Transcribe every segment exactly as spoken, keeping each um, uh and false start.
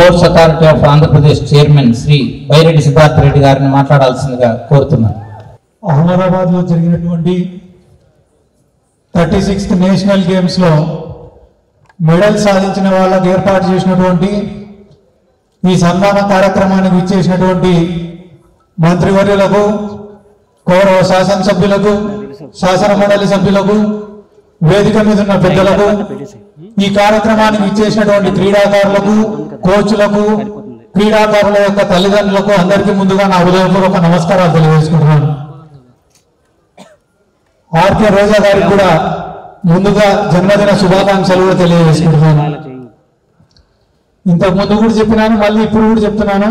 Sports authority of Andhra Pradesh chairman Shri Byreddy Siddharth Reddy गारिनि माట్లాడాల్సినగా కోరుతున్నాను। అహ్మదాబాద్ లో జరిగినటువంటి थर्टी सिक्स्थ నేషనల్ గేమ్స్ లో మెడల్ సాధించిన వాళ్ళకి ఏర్పాటు చేసినటువంటి ఈ సన్మాన కార్యక్రమానికి విచ్చేసినటువంటి మంత్రివర్యులకు గౌరవ శాసన సభ్యులకు శాసన మండలి సభ్యులకు వేదిక మీద ఉన్న పెద్దలకు ఈ కార్యక్రమానికి విచ్చేసినటువంటి క్రీడాకారులకు కోచ్లకు క్రీడాకారుల యొక్క తల్లిదండ్రులకు అందరికీ ముందుగా నా హృదయపూర్వక నమస్కారాలు తెలియజేసుకుంటున్నాను। ఆర్కే రోజా గారికి కూడా ముందుగా జన్మదిన శుభాకాంక్షలు కూడా తెలియజేసుకుంటున్నాను। ఇంతకు ముందు కూడా చెప్పినాను, మళ్ళీ ఇప్పుడు కూడా చెప్తున్నాను,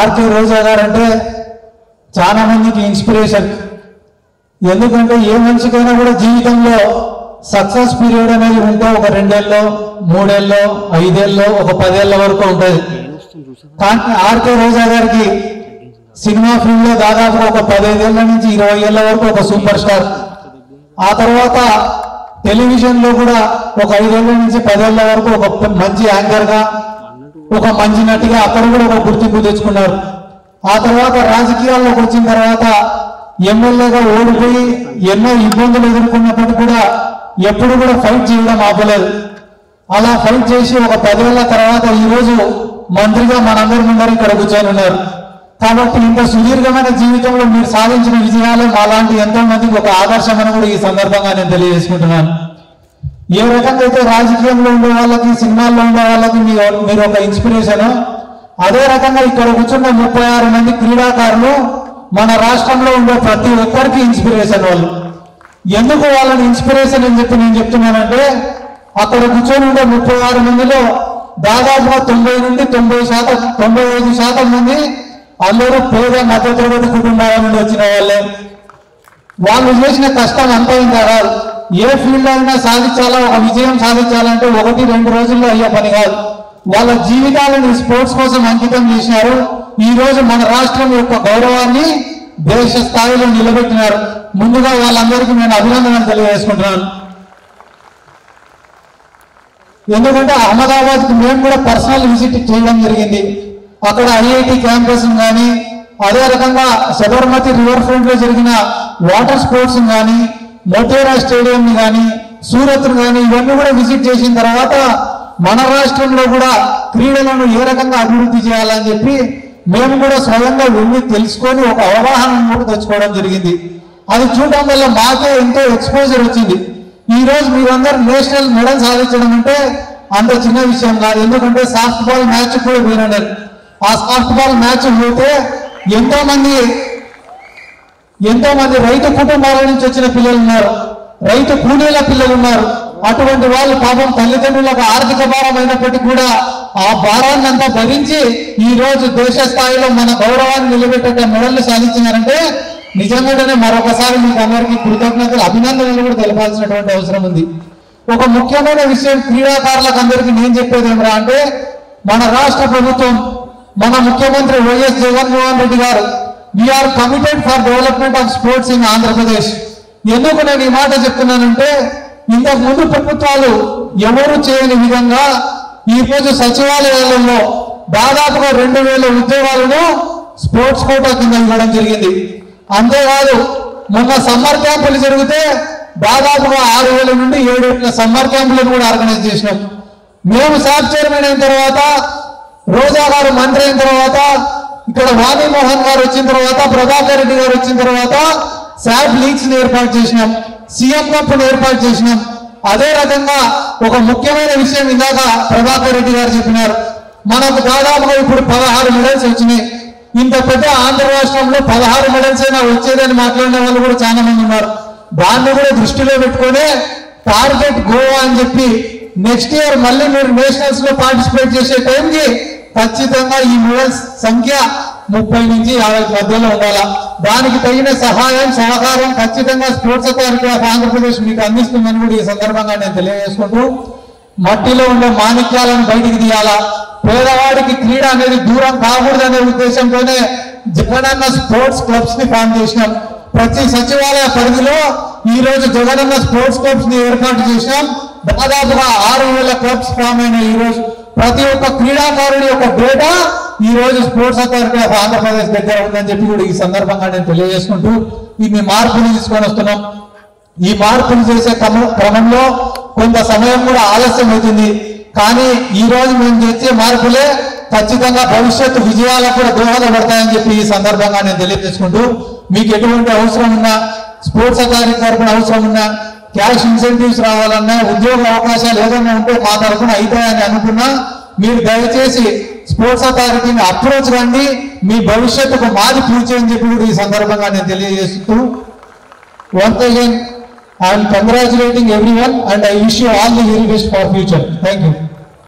ఆర్కే రోజా గారు అంటే చాలా మందికి ఇన్స్పిరేషన్। ఎందుకంటే ఏ మనిషికైనా కూడా జీవితంలో సక్సెస్ పీరియడ్ అనేది ఉంటే ఒక రెండేళ్ళలో మూడేళ్ళలో ఐదేళ్ళలో ఒక పదేళ్ళ వరకు ఉంటుంది। కానీ ఆర్కే రోజా గారికి సినిమా ఫీల్డ్ లో దాదాపు ఒక పదహైదేళ్ల నుంచి ఇరవై ఏళ్ల వరకు ఒక సూపర్ స్టార్, ఆ తర్వాత టెలివిజన్ లో కూడా ఒక ఐదేళ్ల నుంచి పదేళ్ల వరకు ఒక మంచి యాంకర్ గా ఒక మంచి నటిగా అక్కడ కూడా ఒక గుర్తింపు తెచ్చుకున్నారు। ఆ తర్వాత రాజకీయాల్లోకి వచ్చిన తర్వాత ఎమ్మెల్యేగా ఓడిపోయి ఎన్నో ఇబ్బందులు ఎదుర్కొన్నప్పటికీ కూడా ఎప్పుడు కూడా ఫైట్ చేయడం ఆపలేదు। అలా ఫైట్ చేసి ఒక పదేళ్ల తర్వాత ఈరోజు మంత్రిగా మనందరి ముందర ఇక్కడ కూర్చొనున్నారు। కాబట్టి ఇంత సుదీర్ఘమైన జీవితంలో మీరు సాధించిన విజయాలే మాలాంటి ఎంతో మందికి ఒక ఆదర్శమని కూడా ఈ సందర్భంగా నేను తెలియజేసుకుంటున్నాను। ఏ రకంగా అయితే రాజకీయంలో ఉండే వాళ్ళకి సినిమాల్లో ఉండే వాళ్ళకి మీరు ఒక ఇన్స్పిరేషన్, అదే రకంగా ఇక్కడ కూర్చున్న ముప్పై ఆరు మంది క్రీడాకారులు మన రాష్ట్రంలో ఉండే ప్రతి ఒక్కరికి ఇన్స్పిరేషన్ వాళ్ళు। ఎందుకు వాళ్ళని ఇన్స్పిరేషన్ అని చెప్పి నేను చెప్తున్నానంటే అక్కడ కూర్చొని ఉండే ముప్పై ఆరు మందిలో దాదాపుగా తొంభై నుండి తొంభై శాతం తొంభై ఐదు శాతం మంది అందరూ పేద మధ్యతరగతి కుటుంబాల నుండి వచ్చిన వాళ్ళే। వాళ్ళు చేసిన కష్టం అంతా ఇంకా కాదు, ఏ ఫీల్డ్ అయినా సాధించాలా ఒక విజయం సాధించాలంటే ఒకటి రెండు రోజుల్లో అయ్యే పని కాదు। వాళ్ళ జీవితాలను స్పోర్ట్స్ కోసం అంకితం చేశారు, ఈ రోజు మన రాష్ట్రం యొక్క గౌరవాన్ని దేశ స్థాయిలో నిలబెట్టినారు। ముందుగా వాళ్ళందరికీ నేను అభినందనలు తెలియజేసుకుంటున్నాను। ఎందుకంటే అహ్మదాబాద్ కి మేము కూడా పర్సనల్ విజిట్ చేయడం జరిగింది। అక్కడ ఐఐటి క్యాంపస్ కానీ, అదే రకంగా సబర్మతి రివర్ ఫ్రంట్ లో జరిగిన వాటర్ స్పోర్ట్స్ కానీ, మోతేరా స్టేడియం కానీ, సూరత్ కానీ ఇవన్నీ కూడా విజిట్ చేసిన తర్వాత మన రాష్ట్రంలో కూడా క్రీడలను ఏ రకంగా అభివృద్ధి చేయాలని చెప్పి మేము కూడా స్వయంగా వెళ్ళి తెలుసుకొని ఒక అవగాహన కూడా తెచ్చుకోవడం జరిగింది। అది చూడడం వల్ల మాకే ఎంతో ఎక్స్పోజర్ వచ్చింది। ఈ రోజు మీరందరూ నేషనల్ మెడల్ సాధించడం అంటే అంత చిన్న విషయం కాదు। ఎందుకంటే సాఫ్ట్ బాల్ మ్యాచ్ కూడా పోయినారు, ఆ సాఫ్ట్ బాల్ మ్యాచ్ పోతే ఎంతో మంది ఎంతో మంది రైతు కుటుంబాల నుంచి వచ్చిన పిల్లలు ఉన్నారు, రైతు కూలీల పిల్లలు ఉన్నారు। అటువంటి వాళ్ళు పాపం తల్లిదండ్రులకు ఆర్థిక భారం అయినప్పటికీ కూడా ఆ భారాన్ని అంతా భరించి ఈ రోజు దేశ స్థాయిలో మన గౌరవాన్ని నిలబెట్టే మెడల్ని సాధించినారంటే నిజంగానే మరొకసారి మీకు అందరికీ కృతజ్ఞతలు అభినందనలు కూడా తెలపాల్సినటువంటి అవసరం ఉంది। ఒక ముఖ్యమైన విషయం క్రీడాకారులకు అందరికీ నేను చెప్పేది ఏమిరా అంటే మన రాష్ట్ర ప్రభుత్వం, మన ముఖ్యమంత్రి వైఎస్ జగన్మోహన్ రెడ్డి గారు, we are committed for development of sports in Andhra Pradesh. ఎందుకు నేను ఈ మాట చెప్తున్నానంటే ఇంతకు ముందు ప్రభుత్వాలు ఎవరు చేయని విధంగా ఈ రోజు సచివాలయాలలో దాదాపుగా రెండు వేల ఉద్యోగాలను స్పోర్ట్స్ కోటా కింద ఇవ్వడం జరిగింది। అంతేకాదు మొన్న సమ్మర్ క్యాంపులు జరిగితే దాదాపుగా ఆరు వేల నుండి ఏడు వేల సమ్మర్ క్యాంపులను కూడా ఆర్గనైజ్ చేసినాం। మేము సాఫ్ చైర్మన్ అయిన తర్వాత, రోజా గారు మంత్రి అయిన తర్వాత, ఇక్కడ వాణి మోహన్ గారు వచ్చిన తర్వాత, ప్రభాకర్ రెడ్డి గారు వచ్చిన తర్వాత శాప్ లీగ్స్ ఏర్పాటు చేసినాం, సీఎం కప్ను ఏర్పాటు చేసినాం। అదే రకంగా ఒక ముఖ్యమైన విషయం ఇందాక ప్రభాకర్ రెడ్డి గారు చెప్పినారు, మనకు దాదాపుగా ఇప్పుడు పదహారు మెడల్స్ వచ్చినాయి। ఇంత పెద్ద ఆంధ్ర రాష్ట్రంలో పదహారు మెడల్స్ అయినా వచ్చేదని మాట్లాడిన వాళ్ళు కూడా చాలా మంది ఉన్నారు। దాన్ని కూడా దృష్టిలో పెట్టుకునే టార్గెట్ గోవా అని చెప్పి నెక్స్ట్ ఇయర్ మళ్ళీ మీరు నేషనల్స్ లో పార్టిసిపేట్ చేసే టైంకి ఖచ్చితంగా ఈ మెడల్స్ సంఖ్య ముప్పై నుంచి యాభై మధ్యలో ఉండాలా, దానికి తగిన సహాయం సహకారం ఖచ్చితంగా స్పోర్ట్స్ అథారిటీ ఆఫ్ ఆంధ్రప్రదేశ్ మీకు అందిస్తుందని కూడా ఈ సందర్భంగా నేను తెలియజేసుకుంటూ, మట్టిలో ఉండే మాణిక్యాలను బయటికి తీయాలా, పేదవాడికి క్రీడ అనేది దూరం కాకూడదు అనే ఉద్దేశంతోనే జగనన్న స్పోర్ట్స్ క్లబ్స్ ని ఫామ్ చేసినాం। ప్రతి సచివాలయ పరిధిలో ఈ రోజు జగనన్న స్పోర్ట్స్ క్లబ్స్ ని ఏర్పాటు చేసినాం। దాదాపుగా ఆరు వేల క్లబ్స్ ఫామ్ అయిన ఈ రోజు ప్రతి ఒక్క క్రీడాకారుడి యొక్క డేటా ఈ రోజు స్పోర్ట్స్ అథారిటీ ఆఫ్ ఆంధ్రప్రదేశ్ దగ్గర ఉందని చెప్పి కూడా ఈ సందర్భంగా నేను తెలియజేసుకుంటూ ఈ మీ మార్పులు తీసుకొని వస్తున్నాం। ఈ మార్పులు చేసే క్రమంలో కొంత సమయం కూడా ఆలస్యం అవుతుంది, కానీ ఈ రోజు మనం చేసే మార్పులే ఖచ్చితంగా భవిష్యత్తు విజయాలకు కూడా దోహదపడతాయని చెప్పి ఈ సందర్భంగా నేను తెలియజేసుకుంటూ మీకు ఎటువంటి అవసరం ఉన్నా స్పోర్ట్స్ అథారిటీ తరపున అవసరం ఉన్నా క్యాష్ ఇన్సెంటివ్స్ రావాలన్నా ఉద్యోగ అవకాశాలు ఏదైనా ఉంటే మా తరఫున అవుతాయని అనుకున్నా మీరు దయచేసి స్పోర్ట్స్ అథారిటీని అప్రోచ్ కండి, మీ భవిష్యత్తుకు మాది పూర్తి అని చెప్పి ఈ సందర్భంగా నేను తెలియజేస్తూ once again I'm congratulating everyone and I wish you all the very best for future. Thank you.